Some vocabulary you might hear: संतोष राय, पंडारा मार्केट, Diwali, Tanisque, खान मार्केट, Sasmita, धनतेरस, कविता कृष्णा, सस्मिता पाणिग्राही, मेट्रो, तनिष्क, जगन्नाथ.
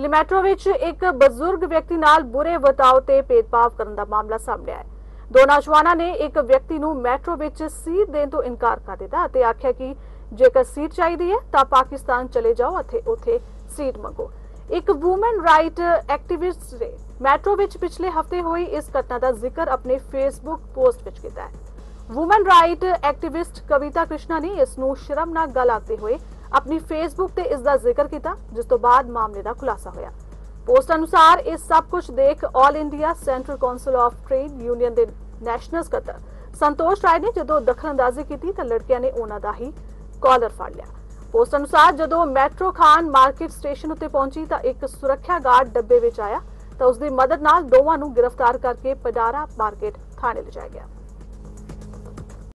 पहले मेट्रो विच एक बजुर्ग व्यक्ति नाल बुरे वर्ताव ते भेदभाव करने का मामला सामने आया। दो नौजवानों ने एक व्यक्ति नू मेट्रो विच सीट देने तो इनकार कर दिया ते आख्या कि जेकर सीट चाहिए है तो पाकिस्तान चले जाओ उत्थे सीट मंगो। एक वूमेन राइट एक्टिविस्ट ने मेट्रो विच पिछले हफ्ते हुई इस घटना का जिक्र अपने फेसबुक पोस्ट विच कीता है। Women right activist कविता कृष्णा ने इस नू शर्मनाक गल आखते हुए अपनी फेसबुक ते इसका जिक्र किया, जिस तो बाद मामले का खुलासा होया। पोस्ट अनुसार इस सब कुछ देख all India central council of trade union के नैशनल सकत्तर संतोष राय ने जदों दखलअंदाजी की तो लड़कियां ने उन्हां दा ही कॉलर फाड़ लिया। पोस्ट अनुसार जदों मेट्रो खान मार्केट स्टेशन उत्ते पहुंची तो एक सुरक्षा गार्ड डब्बे विच आया तो उसकी मदद नाल दोवां नूं गिरफ्तार करके पंडारा मार्केट थाने ले जाया गया।